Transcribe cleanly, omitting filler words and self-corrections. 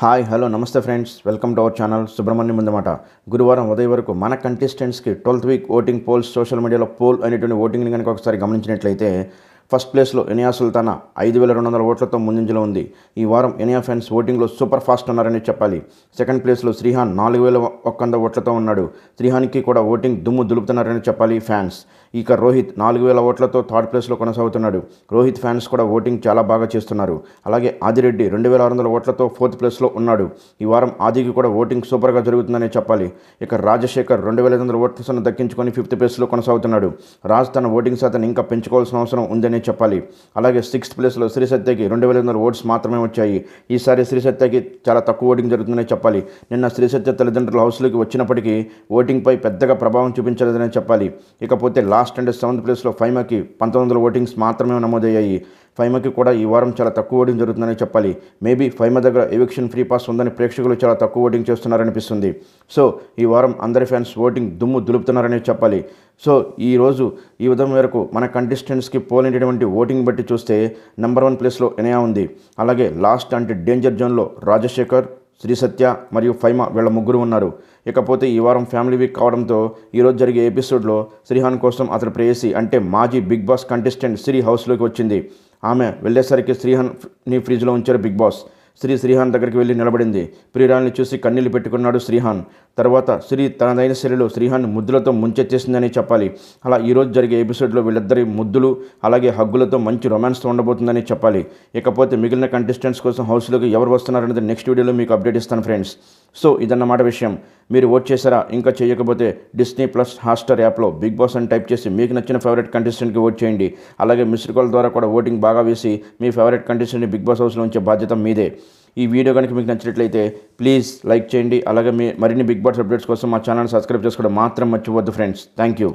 Hi hello నమస్తే friends, welcome to our channel Subrahmanyam ముందు మాట. గురువారం ఉదయం వరకు మన కంటెస్టెంట్స్కి 12th week voting polls social మీడియాలో పోల్ అనేటువంటి ఓటింగ్ని కనుక ఒకసారి గమనించినట్లయితే ఫస్ట్ ప్లేస్లో ఎనియా సుల్తానా 5200 ఓట్లతో ముందంజలో ఉంది. ఈ వారం ఎనియా ఫ్యాన్స్ ఓటింగ్లో సూపర్ ఫాస్ట్ ఉన్నారని చెప్పాలి. సెకండ్ ప్లేస్లో శ్రీహాన్ 4100 ఓట్లతో ఉన్నాడు. శ్రీహాన్కి కూడా ఓటింగ్ దుమ్ము దులుపుతున్నారని చెప్పాలి ఫ్యాన్స్. ఇక రోహిత్ 4000 ఓట్లతో థర్డ్ ప్లేస్లో కొనసాగుతున్నాడు. రోహిత్ ఫ్యాన్స్ కూడా ఓటింగ్ చాలా బాగా చేస్తున్నారు. అలాగే ఆదిరెడ్డి 2600 ఓట్లతో ఫోర్త్ ప్లేస్లో ఉన్నాడు. ఈ వారం ఆదికి కూడా ఓటింగ్ సూపర్గా జరుగుతుందని చెప్పాలి. ఇక రాజశేఖర్ 2500 ఓట్లను దక్కించుకొని ఫిఫ్త్ ప్లేస్లో కొనసాగుతున్నాడు. రాజ్ తన ఓటింగ్ శాతం ఇంకా పెంచుకోవాల్సిన అవసరం ఉందని చెప్పాలి. అలాగే సిక్స్త్ ప్లేస్లో శ్రీ సత్యకి 2500 ఓట్స్ మాత్రమే వచ్చాయి. ఈసారి శ్రీ సత్యకి చాలా తక్కువ ఓటింగ్ జరుగుతుందని చెప్పాలి. నిన్న శ్రీ సత్య తల్లిదండ్రుల హౌస్లోకి వచ్చినప్పటికీ ఓటింగ్పై పెద్దగా ప్రభావం చూపించలేదని చెప్పాలి. ఇకపోతే లాస్ట్ అండ్ సెవెంత్ ప్లేస్లో ఫైమాకి 1900 ఓటింగ్స్ మాత్రమే నమోదయ్యాయి. ఫైమాకి కూడా ఈ వారం చాలా తక్కువ ఓటింగ్ జరుగుతుందని చెప్పాలి. మేబీ ఫైమా దగ్గర ఎవిక్షన్ ఫ్రీ పాస్ ఉందని ప్రేక్షకులు చాలా తక్కువ ఓటింగ్ చేస్తున్నారనిపిస్తుంది. సో ఈ వారం అందరి ఫ్యాన్స్ ఓటింగ్ దుమ్ము దులుపుతున్నారని చెప్పాలి. సో ఈరోజు ఈ ఉదయం వరకు మన కంటెస్టెంట్స్కి పోలినటువంటి ఓటింగ్ బట్టి చూస్తే నెంబర్ 1 ప్లేస్లో ఎనియా ఉంది. అలాగే లాస్ట్ అంటే డేంజర్ జోన్లో రాజశేఖర్, శ్రీ సత్య మరియు ఫైమా వీళ్ళ ముగ్గురు ఉన్నారు. ఇకపోతే ఈ వారం ఫ్యామిలీ వీక్ కావడంతో ఈరోజు జరిగే ఎపిసోడ్లో శ్రీహాన్ కోసం అతని ప్రేయసి అంటే మాజీ బిగ్ బాస్ కంటెస్టెంట్ శ్రీ హౌస్లోకి వచ్చింది. ఆమె వెళ్ళేసరికి శ్రీహాన్ని ఫ్రిడ్జ్లో ఉంచారు బిగ్ బాస్. శ్రీహాన్ దగ్గరికి వెళ్ళి నిలబడింది. ప్రియారాన్ని చూసి కన్నీళ్లు పెట్టుకున్నాడు శ్రీహాన్. తర్వాత శ్రీ తనదైన శైలిలో శ్రీహాన్ ముద్దులతో ముంచెత్తేసిందని చెప్పాలి. అలా ఈరోజు జరిగే ఎపిసోడ్లో వీళ్ళిద్దరి ముద్దులు అలాగే హగ్గులతో మంచి రొమాన్స్ ఉండబోతుందని చెప్పాలి. ఇకపోతే మిగిలిన కంటెస్టెంట్స్ కోసం హౌస్లోకి ఎవరు వస్తున్నారనేది నెక్స్ట్ వీడియోలో మీకు అప్డేట్ ఇస్తాను ఫ్రెండ్స్. సో ఇదన్నమాట విషయం. మీరు ఓట్ చేశారా? ఇంకా చేయకపోతే డిస్నీ ప్లస్ హాట్‌స్టార్ యాప్లో బిగ్ బాస్ అని టైప్ చేసి మీకు నచ్చిన ఫేవరెట్ కంటెస్టెంట్కి ఓట్ చేయండి. అలాగే మిస్డ్ కాల్ ద్వారా కూడా ఓటింగ్ బాగా వేసి మీ ఫేవరెట్ కంటెస్టెంట్ని బిగ్ బాస్ హౌస్లో ఉంచే బాధ్యత మీదే. ఈ వీడియో కనుక మీకు నచ్చినట్లయితే ప్లీజ్ లైక్ చేయండి. అలాగే మరిన్ని బిగ్ బాస్ అప్డేట్స్ కోసం మా ఛానల్ సబ్స్క్రైబ్ చేసుకోవడం మాత్రం మర్చిపోవద్దు ఫ్రెండ్స్. Thank you.